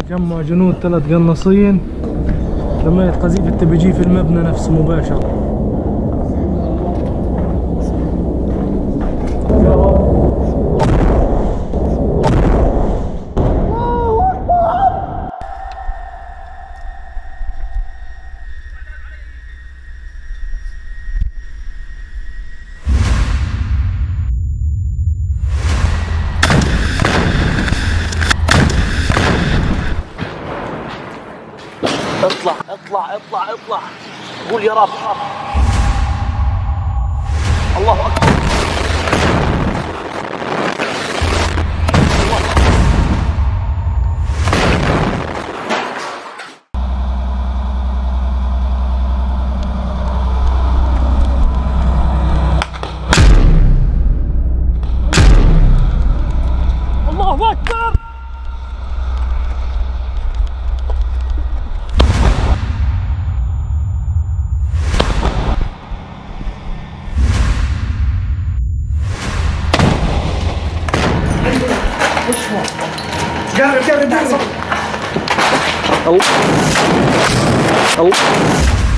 تجمع جنود 3 قناصين لما قذيفة التبجي في المبنى نفسه مباشرة. اطلع اطلع اطلع اطلع، قول يا رب. الله اكبر. الله اكبر. قرب قرب. الله الله